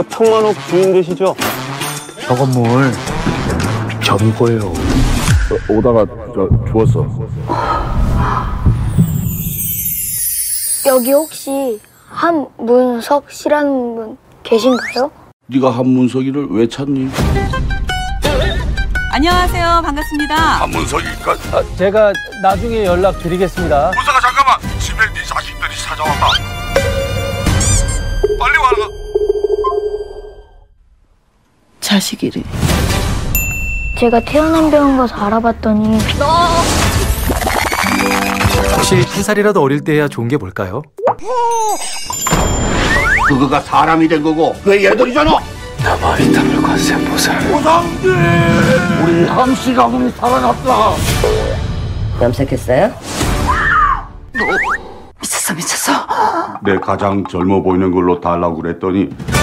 이거 평만옥 주인 되시죠? 저 건물 저는 거예요. 오다가 죽었어. 여기 혹시 한문석 씨라는 분 계신가요? 네가 한문석이를 왜 찾니? 안녕하세요, 반갑습니다. 한문석이니까 제가 나중에 연락드리겠습니다. 문석아, 잠깐만! 집에 네 자식들이 찾아왔다. 빨리 와라. 자식이래. 제가 태어난 병원 가서 알아봤더니 혹시 한 살이라도 어릴 때야 좋은 게 뭘까요? 그거가 사람이 된 거고 왜 얘들이잖아! 남아있다며 관세보살 보상들! 우리 함씨 가문이 살아났다! 염색했어요? 미쳤어! 내 가장 젊어 보이는 걸로 달라고 그랬더니